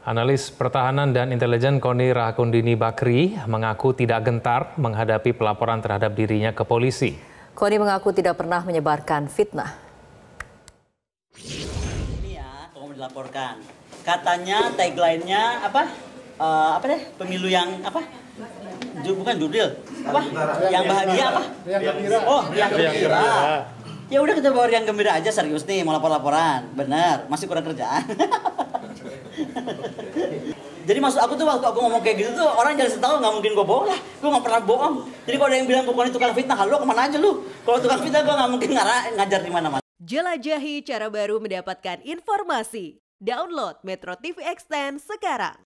Analis pertahanan dan intelijen Connie Rahakundini Bakrie mengaku tidak gentar menghadapi pelaporan terhadap dirinya ke polisi. Connie mengaku tidak pernah menyebarkan fitnah. Ini ya, kamu dilaporkan. Katanya tagline-nya pemilu yang apa? Bukan judul. Apa? Yang bahagia apa? Oh, yang gembira. Ya udah kita bawa yang gembira aja, serius nih mau lapor-laporan. Benar, masih kurang kerjaan. Jadi maksud aku tuh waktu aku ngomong kayak gitu tuh orang jangan setahu, nggak mungkin gue bohong lah, gue nggak pernah bohong. Jadi kalau ada yang bilang bukan tukang fitnah, lo kemana aja lu? Kalau tukang fitnah gue nggak mungkin ngajar di mana-mana. Jelajahi cara baru mendapatkan informasi. Download Metro TV Extend sekarang.